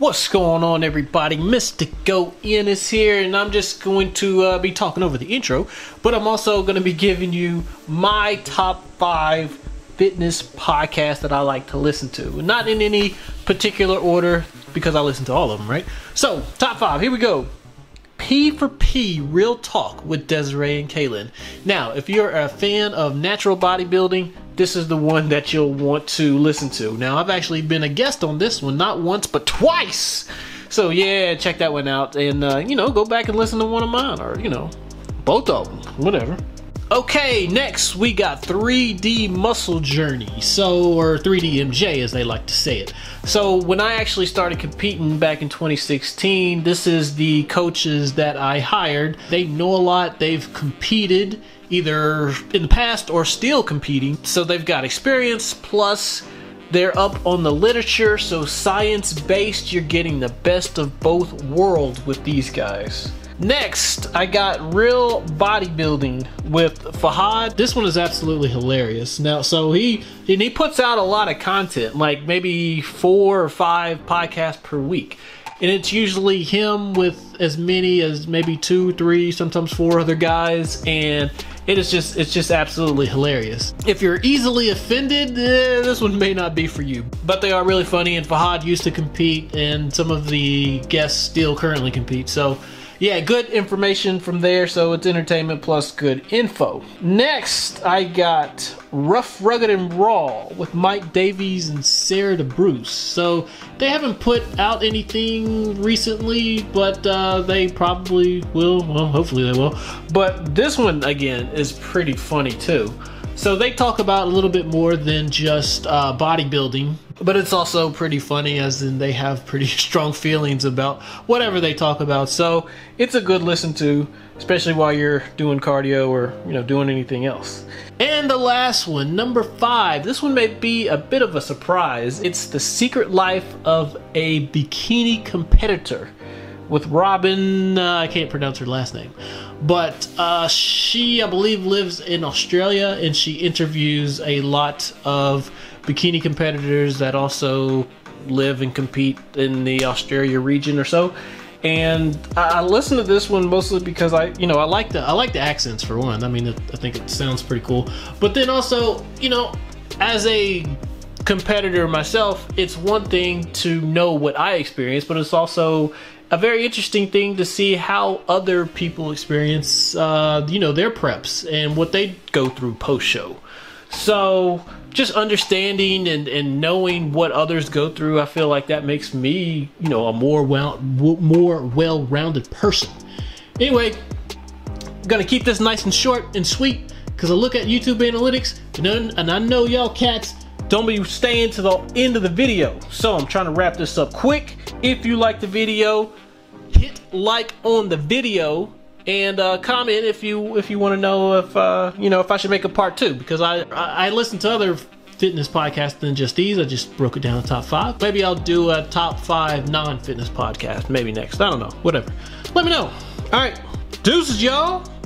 What's going on, everybody? Mr. Go-in is here, and I'm just going to be talking over the intro, but I'm also going to be giving you my top 5 fitness podcasts that I like to listen to. Not in any particular order, because I listen to all of them, right? So, top 5, here we go. P4P Real Talk with Desiree and Kaylin. Now, if you're a fan of natural bodybuilding, this is the one that you'll want to listen to. Now, I've actually been a guest on this one, not once, but twice. So, yeah, check that one out. And, you know, go back and listen to one of mine, or, you know, both of them, whatever. Okay, next we got 3D Muscle Journey, or 3DMJ as they like to say it. So, when I actually started competing back in 2016, this is the coaches that I hired. They know a lot, they've competed either in the past or still competing. So they've got experience, plus they're up on the literature, so science-based, you're getting the best of both worlds with these guys. Next, I got Real Bodybuilding with Fahad. This one is absolutely hilarious. Now, so he puts out a lot of content, like maybe 4 or 5 podcasts per week. And it's usually him with as many as maybe 2, 3, sometimes 4 other guys, and it's just absolutely hilarious. If you're easily offended, this one may not be for you. But they are really funny, and Fahad used to compete, and some of the guests still currently compete. So, yeah, good information from there. So it's entertainment plus good info. Next, I got Rough, Rugged, and Raw with Mike Davies and Sarah DeBruce. So they haven't put out anything recently, but they probably will. Well, hopefully they will. But this one, again, is pretty funny too. So they talk about a little bit more than just bodybuilding, but it's also pretty funny, as in they have pretty strong feelings about whatever they talk about. So it's a good listen to, especially while you're doing cardio or, you know, doing anything else. And the last one, number 5, this one may be a bit of a surprise. It's The Secret Life of a Bikini Competitor with Robin, I can't pronounce her last name, but she, I believe, lives in Australia, and she interviews a lot of bikini competitors that also live and compete in the Australia region or so. And I listen to this one mostly because I like the accents, for one. I mean, I think it sounds pretty cool. But then also, you know, as a competitor myself, it's one thing to know what I experienced, but it's also a very interesting thing to see how other people experience, you know, their preps and what they go through post-show. So just understanding and knowing what others go through, I feel like that makes me, you know, a more well-rounded person. Anyway, I'm gonna keep this nice and short and sweet, because I look at YouTube analytics, and I know y'all cats don't be staying to the end of the video. So I'm trying to wrap this up quick. If you like the video, hit like on the video, and comment if you want to know if you know, if I should make a part 2, because I listen to other fitness podcasts than just these. I just broke it down to top 5. Maybe I'll do a top 5 non-fitness podcast maybe next. I don't know. Whatever. Let me know. All right, deuces, y'all.